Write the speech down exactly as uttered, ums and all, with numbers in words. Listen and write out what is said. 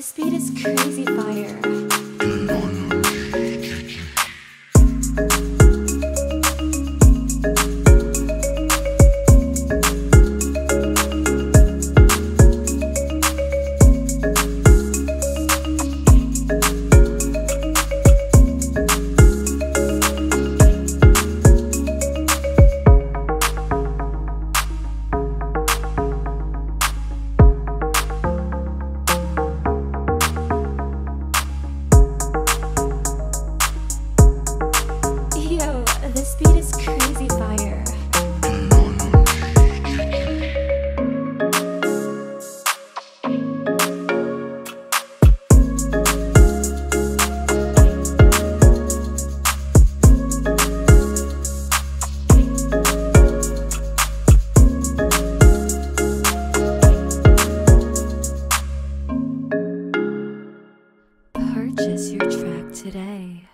This beat is crazy fire. This beat is crazy fire. Purchase your track today.